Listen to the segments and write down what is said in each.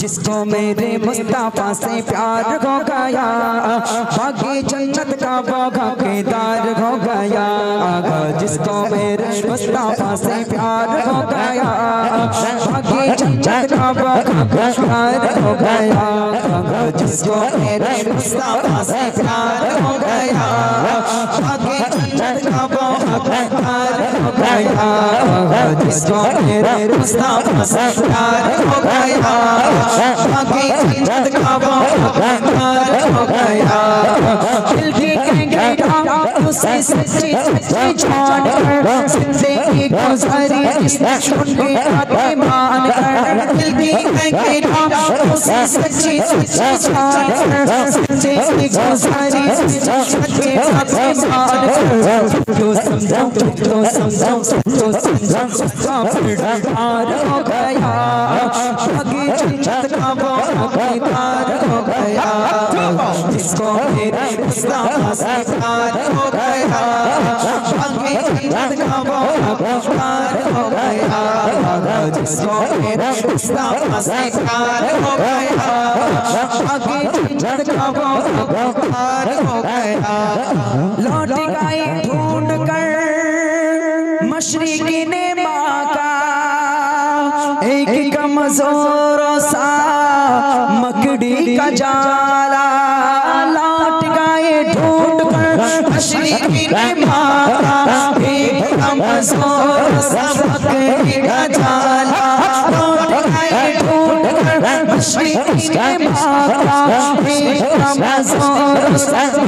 जिसको मेरे मुस्तफा से प्यार हो गया, बाकी जन्नत का बागा केदार हो गया। जिसको मेरे मुस्तफा से प्यार हो गया, बाकी जन्नत का बागा केदार हो गया। जिसको मेरे मुस्तफा से प्यार हो गया, बाकी जन्नत का बागा केदार हो गया। जिसको मेरे मुस्तफा से प्यार हो गया, बाकी जन्नत का बागा केदार हो गया। दिल की गंगा उसे सच्ची सच्ची जानकर जिंदगी गुजारी उनके आते मानकर। दिल की गंगा उसे सच्ची सच्ची जानकर जिंदगी गुजारी उनके आते मानकर। जो समझो जो समझो जो समझो उसका प्यार हो गया, बाकी जन्नत का बागा केदार हो गया। जिसको मेरे मुस्तफा से प्यार हो गया, बाकी जन्नत का बागा केदार हो गया। जिसको मेरे मुस्तफा से प्यार हो गया, बाकी जन्नत का बागा केदार हो गया। लौट गए ढूंढ कर मशरिक़ ने माँ का एक कमज़ोर सा मकड़ी का जाला। लौट गए ढूंढ कर मशरिक़ ने माँ का एक कमज़ोर सा मकड़ी का जाला। लौट गए ढूंढ कर मशरिक़ ने माँ का एक कमज़ोर सा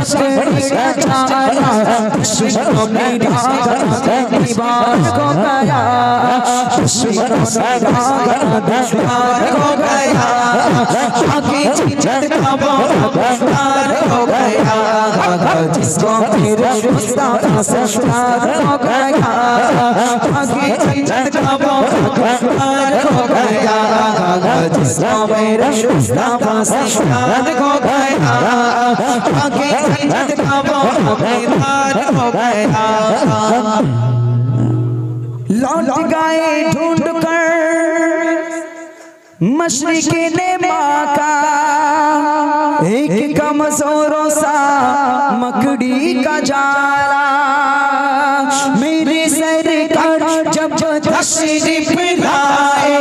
मकड़ी का जाला। दीवार हो गया, दुश्मनों से दीवार हो गया। बाकी जन्नत का बागा केदार हो गया। जिसको मेरे मुस्तफा से प्यार हो गया, बाकी जन्नत का बागा केदार हो गया। जिसको मेरे मुस्तफा से प्यार हो गया, बाकी जन्नत का बागा केदार हो गया। लौट गए ढूंढ कर मशरिक़ ने माँ का एक कमज़ोरों सा मकड़ी का जाला। मेरे सरकार जब तशरीफ़ लाए,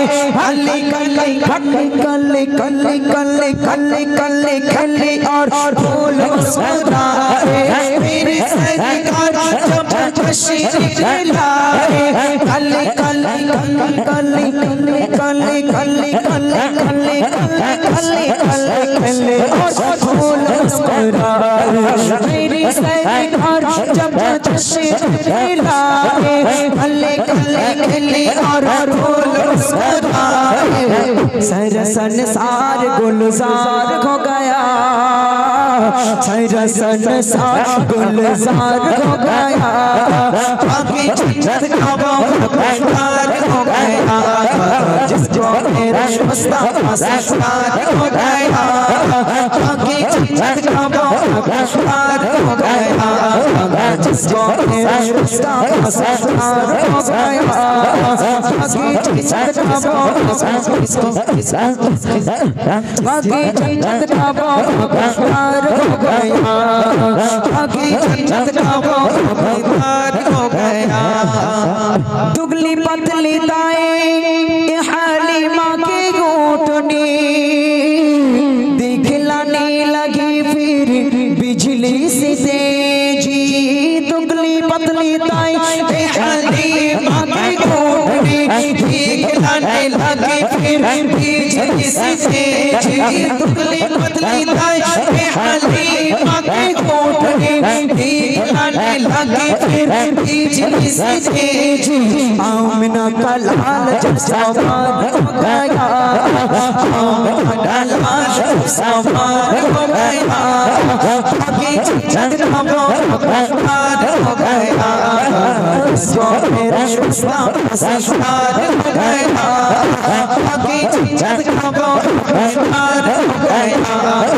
अली कली कली कली कली कली कली कली कली और फूल मुस्कुराए। मेरे सरकार जब तशरीफ़ लाए, कली कली कली कली कली कली कली कली कली कली और फूल मुस्कुराए। मेरे सरकार जब तशरीफ़ लाए, कली कली कली और फूल मुस्कुराए। सरसनसार गुलजार हो गया, सरसनसार गुलजार हो गया। बाकी जन्नत का बागा केदार हो गया। जिसको मेरे मुस्तफा से प्यार हो गया, बाकी जन्नत का बागा केदार हो गया। जिसको मेरे मुस्तफा से प्यार हो गया, बाकी जन्नत का बागा केदार हो गया। बाकी जन्नत का बागा केदार हो गया। दुगली पतली दाएं हालिमा के घूटने दिखलाने लगी फिर बिजली से जी। दुगली पतली दाएं हालिमा के दिखलाने लगी फिर बिजली से जी। दुगली पतली दाएं हालिमा के घूटने दिखलाने लगी फिर बिजली से जी। आमिना का लाल जब सवार हो गया, आमिना का लाल जब सवार हो गया। बाकी जन्नत का बागा केदार हो गया। जिसको मेरे मुस्तफा से प्यार हो गया, बाकी जन्नत का बागा केदार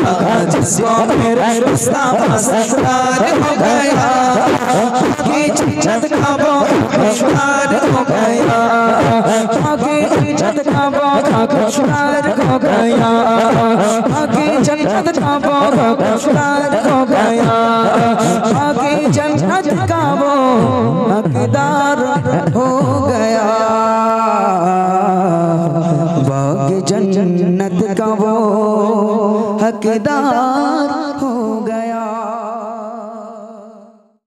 हो गया। से मेरा मुस्तफा सरदार हो गया, की इज्जत का बाजार हो गया, की इज्जत का बाजार हो गया, की इज्जत का बाजार हो गया, की इज्जत का वो हकदार हो गया, बाकी जन्नत का वो हकदार हो गया।